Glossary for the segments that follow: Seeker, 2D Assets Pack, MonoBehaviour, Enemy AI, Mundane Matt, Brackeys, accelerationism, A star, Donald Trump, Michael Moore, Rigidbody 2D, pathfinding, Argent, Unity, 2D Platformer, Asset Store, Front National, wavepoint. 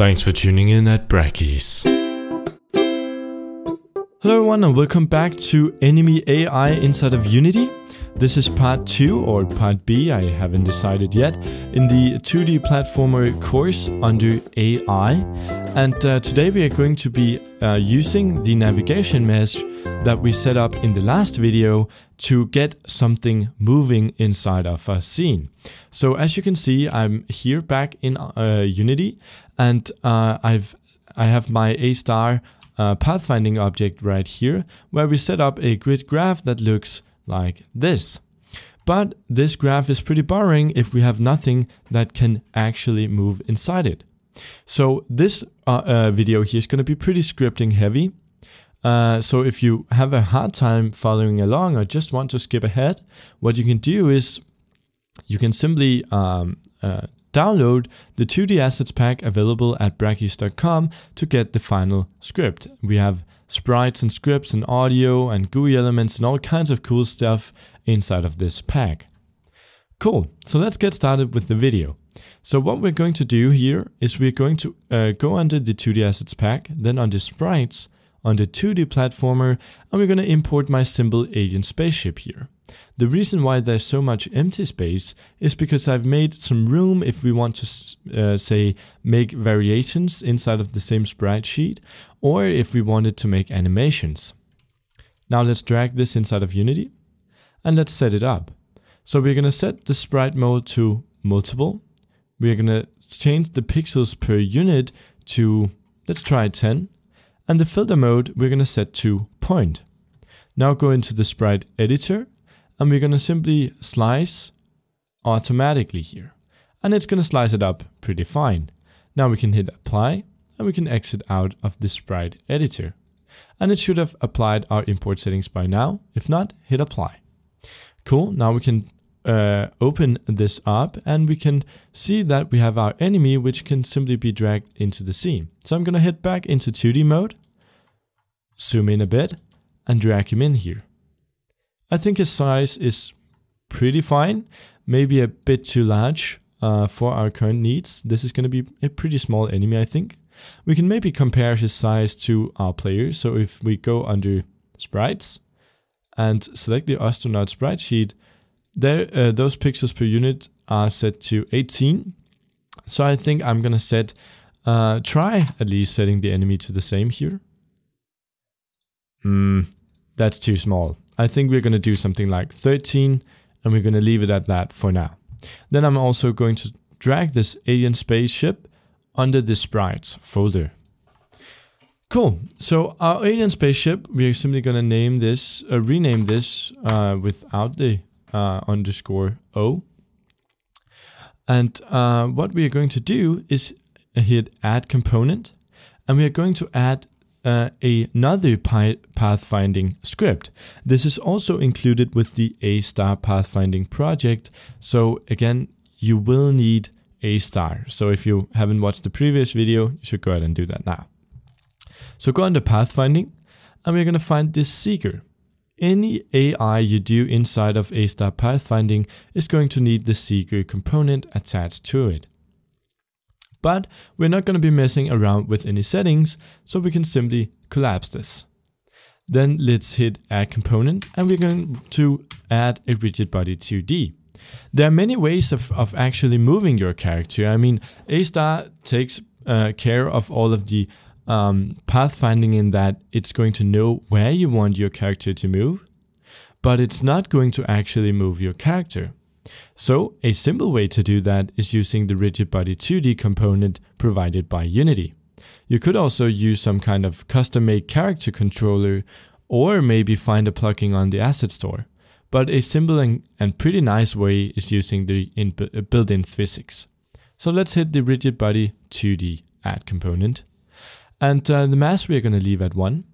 Thanks for tuning in at Brackeys. Hello everyone and welcome back to Enemy AI inside of Unity. This is part 2 or part B, I haven't decided yet, in the 2D platformer course under AI. And today we are going to be using the navigation mesh that we set up in the last video to get something moving inside of a scene. So as you can see, I'm here back in Unity, and I have my A star pathfinding object right here, where we set up a grid graph that looks like this. But this graph is pretty boring if we have nothing that can actually move inside it. So this video here is going to be pretty scripting heavy. So if you have a hard time following along or just want to skip ahead, what you can do is you can simply download the 2D Assets Pack available at brackeys.com to get the final script. We have sprites and scripts and audio and GUI elements and all kinds of cool stuff inside of this pack. Cool, so let's get started with the video. So what we're going to do here is we're going to go under the 2D Assets Pack, then under Sprites, under 2D Platformer, and we're going to import my simple alien spaceship here. The reason why there's so much empty space is because I've made some room if we want to, say, make variations inside of the same sprite sheet, or if we wanted to make animations. Now let's drag this inside of Unity, and let's set it up. So we're going to set the sprite mode to multiple. We're going to change the pixels per unit to, let's try 10, and the filter mode we're going to set to point. Now go into the sprite editor, and we're going to simply slice automatically here. And it's going to slice it up pretty fine. Now we can hit apply, and we can exit out of the sprite editor. And it should have applied our import settings by now. If not, hit apply. Cool, now we can open this up, and we can see that we have our enemy, which can simply be dragged into the scene. So I'm going to head back into 2D mode, zoom in a bit, and drag him in here. I think his size is pretty fine, maybe a bit too large for our current needs. This is going to be a pretty small enemy, I think. We can maybe compare his size to our player. So if we go under sprites and select the astronaut sprite sheet, there, those pixels per unit are set to 18. So I think I'm going to set, try at least setting the enemy to the same here. That's too small. I think we're going to do something like 13, and we're going to leave it at that for now. Then I'm also going to drag this alien spaceship under the sprites folder. Cool. So our alien spaceship, we are simply going to name this, rename this without the underscore O. And what we are going to do is hit add component, and we are going to add another pathfinding script. This is also included with the A star pathfinding project. So again, you will need A star. So if you haven't watched the previous video, you should go ahead and do that now. So go under pathfinding, and we're going to find this seeker. Any AI you do inside of A star pathfinding is going to need the seeker component attached to it. But we're not going to be messing around with any settings, so we can simply collapse this. Then let's hit add component, and we're going to add a Rigidbody 2D. There are many ways of actually moving your character. I mean, A star takes care of all of the pathfinding in that it's going to know where you want your character to move, but it's not going to actually move your character. So a simple way to do that is using the Rigidbody 2D component provided by Unity. You could also use some kind of custom-made character controller, or maybe find a plugin on the Asset Store. But a simple and pretty nice way is using the built-in physics. So let's hit the Rigidbody 2D add component. And the mass we're going to leave at 1.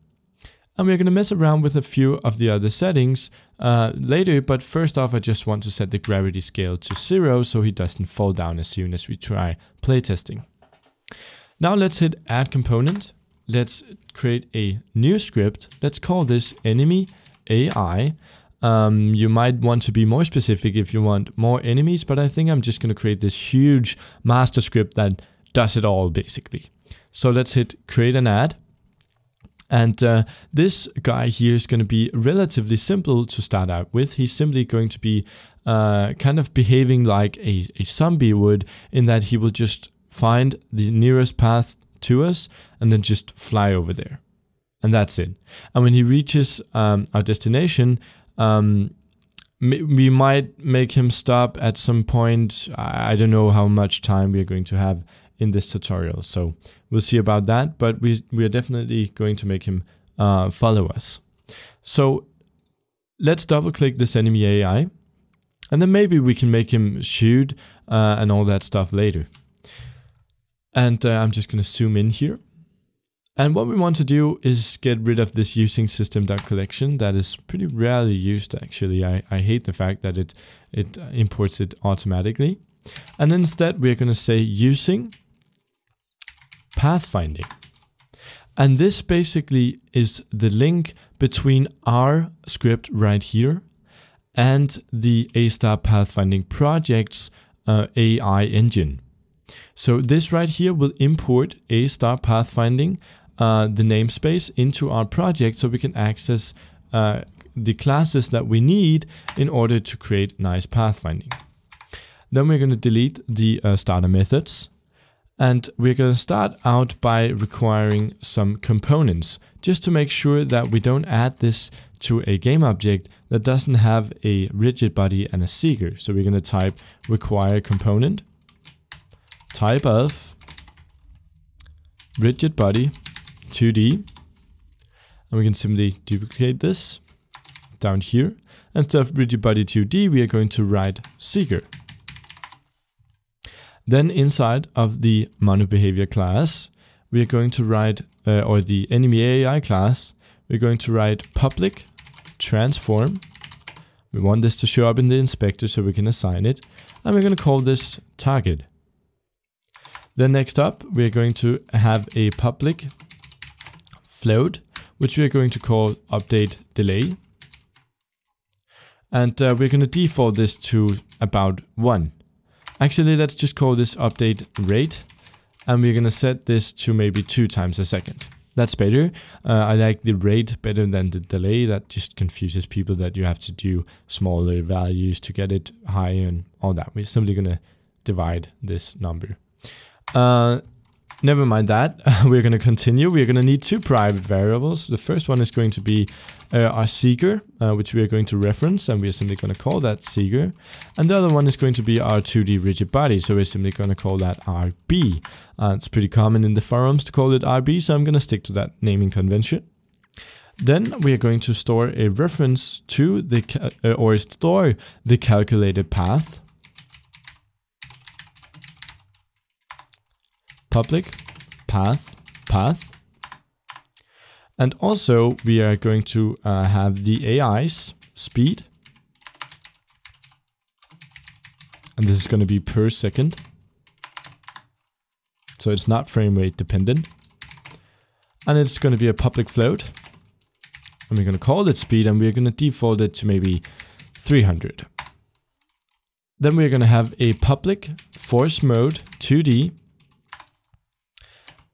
And we're going to mess around with a few of the other settings later, but first off I just want to set the gravity scale to 0 so he doesn't fall down as soon as we try playtesting. Now let's hit add component. Let's create a new script. Let's call this enemy AI. You might want to be more specific if you want more enemies, but I think I'm just going to create this huge master script that does it all basically. So let's hit create an ad. And this guy here is going to be relatively simple to start out with. He's simply going to be kind of behaving like a zombie would, in that he will just find the nearest path to us and then just fly over there. And that's it. And when he reaches our destination, we might make him stop at some point. I don't know how much time we're going to have in this tutorial, so we'll see about that, but we are definitely going to make him follow us. So let's double click this enemy AI, and then maybe we can make him shoot and all that stuff later. And I'm just going to zoom in here. And what we want to do is get rid of this using system.collection that is pretty rarely used, actually. I hate the fact that it imports it automatically. And instead we're going to say using pathfinding. And this basically is the link between our script right here and the A Star Pathfinding Project's AI engine. So this right here will import A Star Pathfinding, the namespace, into our project, so we can access the classes that we need in order to create nice pathfinding. Then we're going to delete the starter methods, and we're going to start out by requiring some components, just to make sure that we don't add this to a game object that doesn't have a rigid body and a seeker. So we're going to type require component type of Rigidbody 2D, and we can simply duplicate this down here. Instead of Rigidbody 2D, we are going to write Seeker. Then inside of the MonoBehaviour class, we are going to write, or the Enemy AI class, we're going to write public transform. We want this to show up in the inspector so we can assign it, and we're going to call this target. Then next up, we're going to have a public float, which we're going to call update delay. And we're going to default this to about 1. Actually, let's just call this update rate, and we're going to set this to maybe 2 times a second. That's better. I like the rate better than the delay. That just confuses people that you have to do smaller values to get it higher and all that. We're simply going to divide this number. Never mind that. We're going to continue. We're going to need 2 private variables. The first one is going to be our seeker, which we are going to reference, and we're simply going to call that seeker. And the other one is going to be our 2D rigid body, so we're simply going to call that RB. It's pretty common in the forums to call it RB, so I'm going to stick to that naming convention. Then we are going to store a reference to the or store the calculated path. Public path, and also we are going to have the AI's speed, and this is going to be per second, so it's not frame rate dependent, and it's going to be a public float, and we're going to call it speed, and we're going to default it to maybe 300. Then we're going to have a public force mode 2D.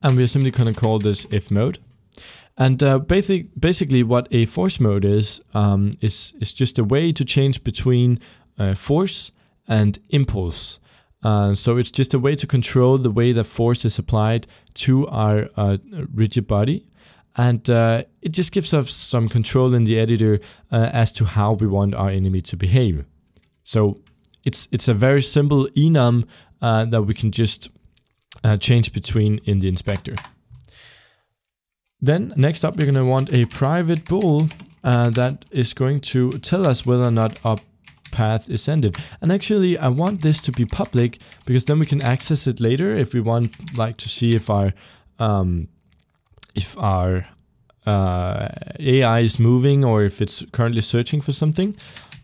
And we're simply going to call this if mode. And basically what a force mode is just a way to change between force and impulse. So it's just a way to control the way that force is applied to our rigid body. And it just gives us some control in the editor as to how we want our enemy to behave. So it's a very simple enum that we can just change between in the inspector. Then next up, we're going to want a private bool that is going to tell us whether or not our path is ended. And actually, I want this to be public, because then we can access it later if we want, like, to see if our AI is moving or if it's currently searching for something.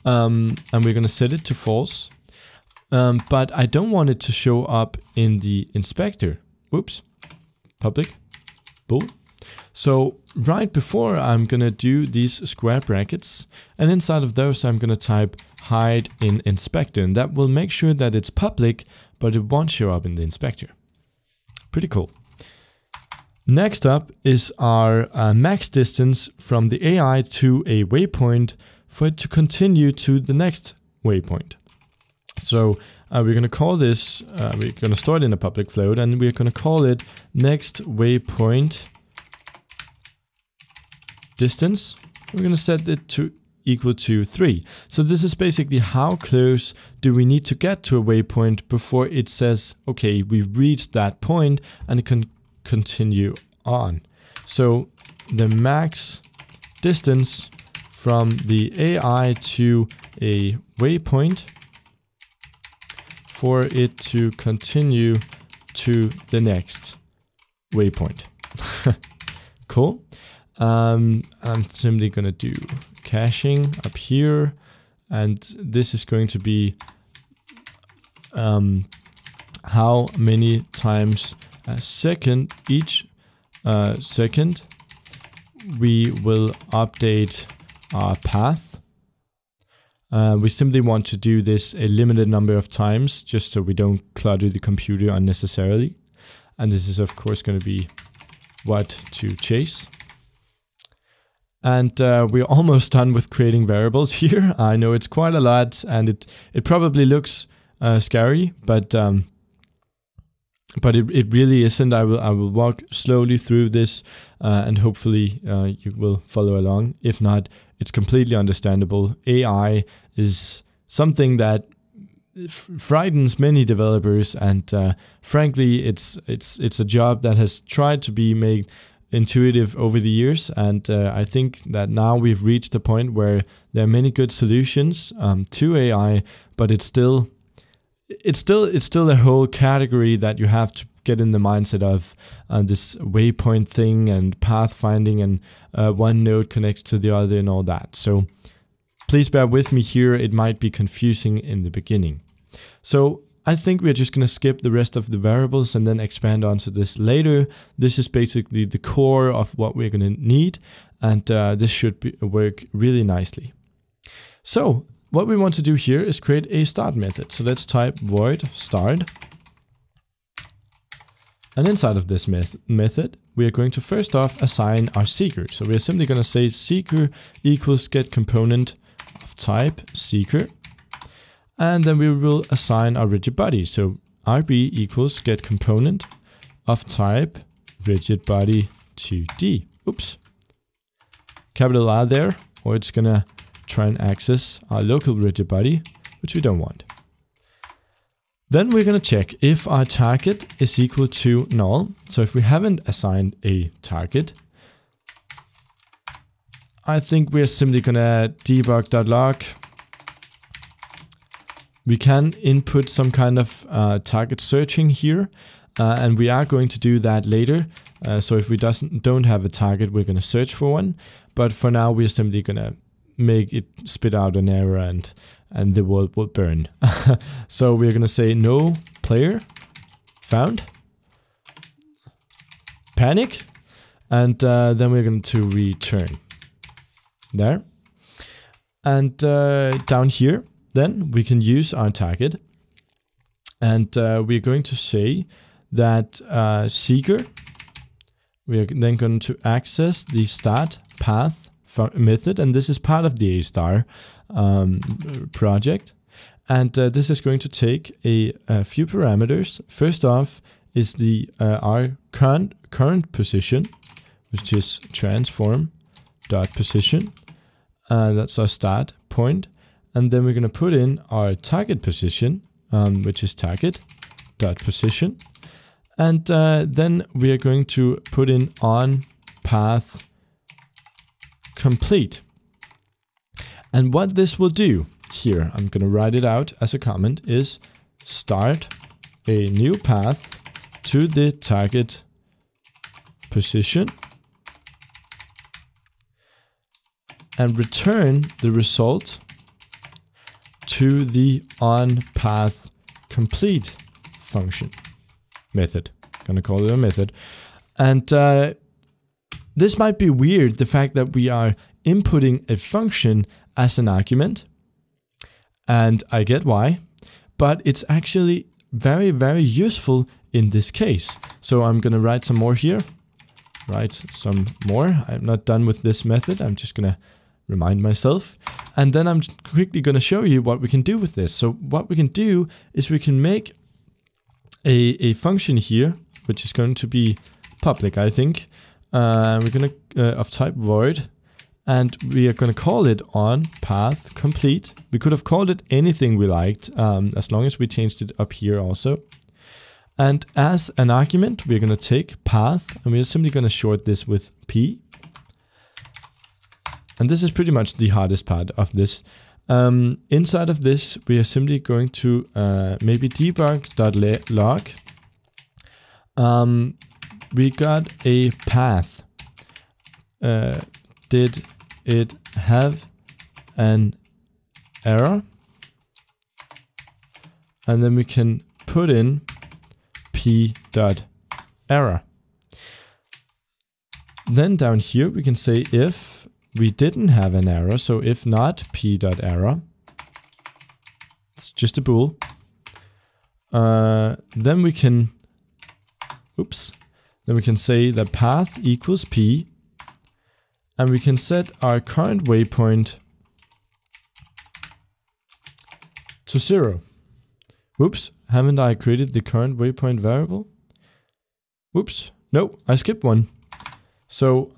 And we're going to set it to false. But I don't want it to show up in the inspector. Whoops. Public bool. So right before, I'm going to do these square brackets, and inside of those I'm going to type hide in inspector, and that will make sure that it's public, but it won't show up in the inspector. Pretty cool. Next up is our max distance from the AI to a waypoint for it to continue to the next waypoint. So we're going to call this, we're going to store it in a public float, and we're going to call it next waypoint distance. We're going to set it to equal to 3. So this is basically how close do we need to get to a waypoint before it says, okay, we've reached that point and it can continue on. So the max distance from the AI to a waypoint for it to continue to the next waypoint. Cool. I'm simply going to do caching up here, and this is going to be how many times a second, each second, we will update our path. We simply want to do this a limited number of times just so we don't clutter the computer unnecessarily. And this is of course going to be what to chase. And we're almost done with creating variables here. I know it's quite a lot, and it probably looks scary, but it really isn't. I will walk slowly through this and hopefully you will follow along. If not, it's completely understandable. AI is something that frightens many developers, and frankly, it's a job that has tried to be made intuitive over the years, and I think that now we've reached a point where there are many good solutions to AI, but it's still a whole category that you have to get in the mindset of this waypoint thing and pathfinding, and one node connects to the other and all that. So please bear with me here. It might be confusing in the beginning. So I think we're just going to skip the rest of the variables and then expand onto this later. This is basically the core of what we're going to need, and this should work really nicely. So what we want to do here is create a start method. So let's type void start. And inside of this method, we are going to first off assign our seeker. So we're simply going to say seeker equals get component of type seeker. And then we will assign our rigidbody. So RB equals get component of type rigidbody 2D. Oops. Capital R there, or it's going to try and access our local rigidbody, which we don't want. Then we're going to check if our target is equal to null. So if we haven't assigned a target, I think we're simply going to debug.log. We can input some kind of target searching here, and we are going to do that later. So if we don't have a target, we're going to search for one. But for now, we're simply going to make it spit out an error, and the world will burn. So we're going to say no player found, panic, and then we're going to return there. And down here, then we can use our target, and we're going to say that seeker, we are then going to access the start path method, and this is part of the A star project, and this is going to take a few parameters. First off is the our current position, which is transform dot position. That's our start point, and then we're going to put in our target position, which is target dot position, and then we are going to put in on path complete. And what this will do here, I'm going to write it out as a comment, is start a new path to the target position and return the result to the on path complete function method. I'm going to call it a method. And this might be weird, the fact that we are inputting a function as an argument, and I get why, but it's actually very, very useful in this case. So I'm gonna write some more here. Write some more. I'm not done with this method. I'm just gonna remind myself. And then I'm quickly gonna show you what we can do with this. So what we can do is we can make a function here, which is going to be public, I think. We're gonna of type void, and we are gonna call it on path complete. We could have called it anything we liked, as long as we changed it up here also. And as an argument, we're gonna take path, and we're simply gonna short this with p. And this is pretty much the hardest part of this. Inside of this, we are simply going to maybe debug.log. We got a path. Did it have an error? And then we can put in p.error. Then down here, we can say if we didn't have an error, so if not p.error, it's just a bool. Then we can, then we can say that path equals p, and we can set our current waypoint to 0. Whoops, haven't I created the current waypoint variable? Whoops, no, I skipped one. So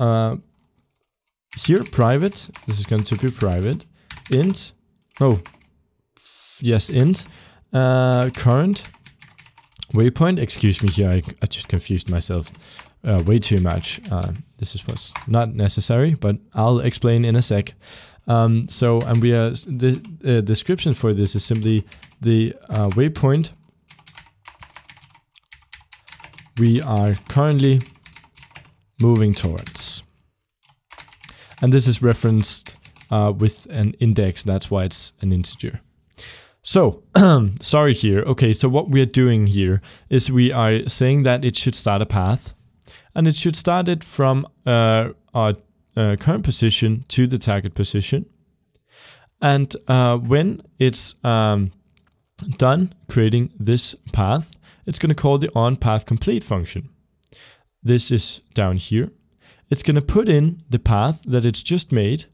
here private, this is going to be private, int, oh, yes, int, current waypoint, excuse me here, I just confused myself way too much. This is what's not necessary, but I'll explain in a sec. So, and we are, the description for this is simply the waypoint we are currently moving towards. And this is referenced with an index, that's why it's an integer. So, sorry here. Okay, so what we are doing here is we are saying that it should start a path, and it should start it from our current position to the target position. And when it's done creating this path, it's going to call the onPathComplete function. This is down here. It's going to put in the path that it's just made.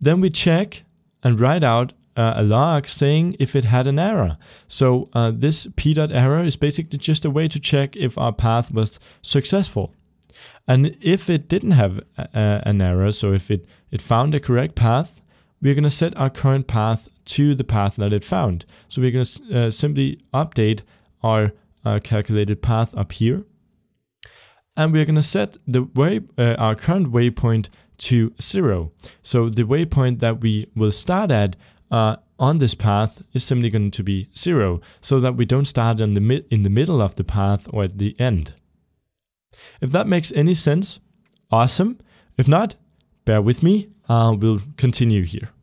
Then we check and write out a log saying if it had an error. So this p.error is basically just a way to check if our path was successful. And if it didn't have an error, so if it found a correct path, we're going to set our current path to the path that it found. So we're going to simply update our calculated path up here. And we're going to set the our current waypoint to 0. So the waypoint that we will start at on this path is simply going to be 0, so that we don't start in the middle of the path or at the end. If that makes any sense, awesome. If not, bear with me. We'll continue here.